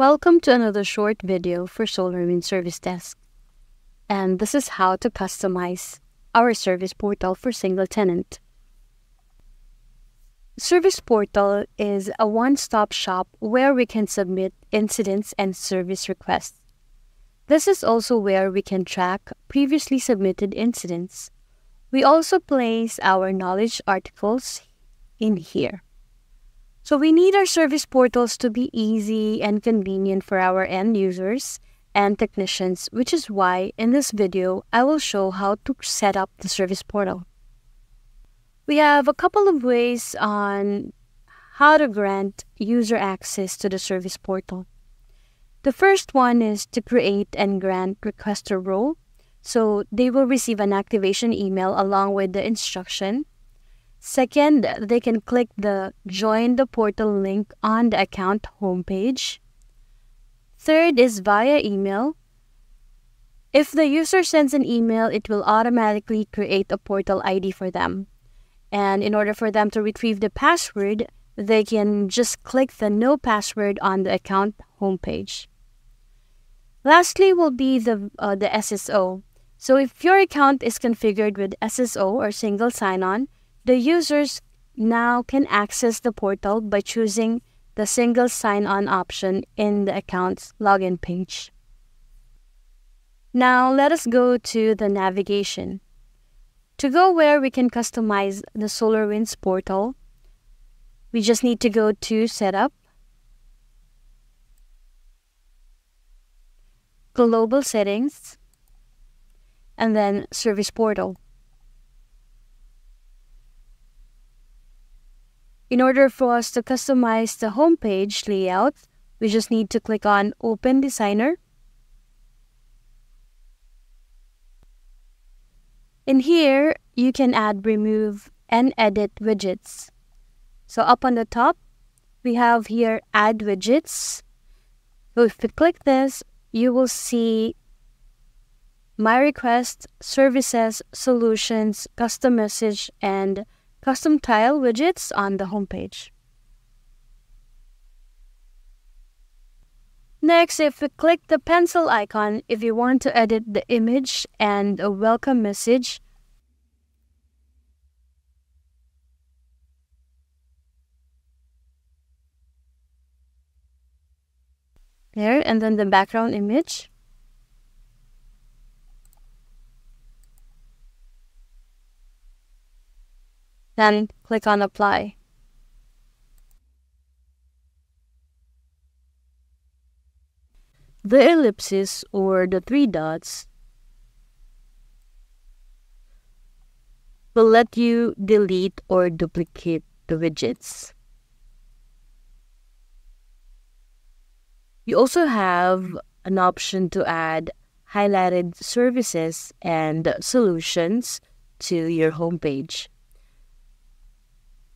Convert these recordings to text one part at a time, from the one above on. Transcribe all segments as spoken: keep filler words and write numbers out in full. Welcome to another short video for SolarWinds Service Desk. And this is how to customize our service portal for single tenant. Service portal is a one-stop shop where we can submit incidents and service requests. This is also where we can track previously submitted incidents. We also place our knowledge articles in here. So we need our service portals to be easy and convenient for our end users and technicians, which is why in this video, I will show how to set up the service portal. We have a couple of ways on how to grant user access to the service portal. The first one is to create and grant requester role. So they will receive an activation email along with the instruction. Second, they can click the Join the Portal link on the account homepage. Third is via email. If the user sends an email, it will automatically create a portal I D for them. And in order for them to retrieve the password, they can just click the No Password on the account homepage. Lastly will be the, uh, the S S O. So if your account is configured with S S O or single sign-on, the users now can access the portal by choosing the single sign-on option in the account's login page. Now let us go to the navigation. To go where we can customize the SolarWinds portal, we just need to go to Setup, Global Settings, and then Service Portal. In order for us to customize the homepage layout, we just need to click on Open Designer. In here, you can add, remove, and edit widgets. So up on the top, we have here Add Widgets. So if we click this, you will see My Request, Services, Solutions, Custom Message, and Custom Tile widgets on the homepage. Next, if we click the pencil icon, if you want to edit the image and a welcome message, there, and then the background image. Then click on Apply. The ellipses or the three dots will let you delete or duplicate the widgets. You also have an option to add highlighted services and solutions to your homepage.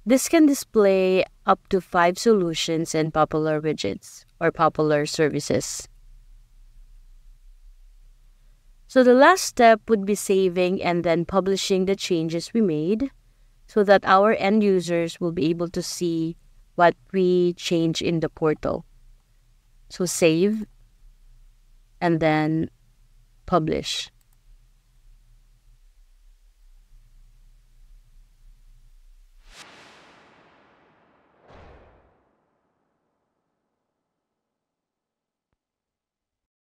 This can display up to five solutions and popular widgets or popular services. So the last step would be saving and then publishing the changes we made so that our end users will be able to see what we change in the portal. So save and then publish.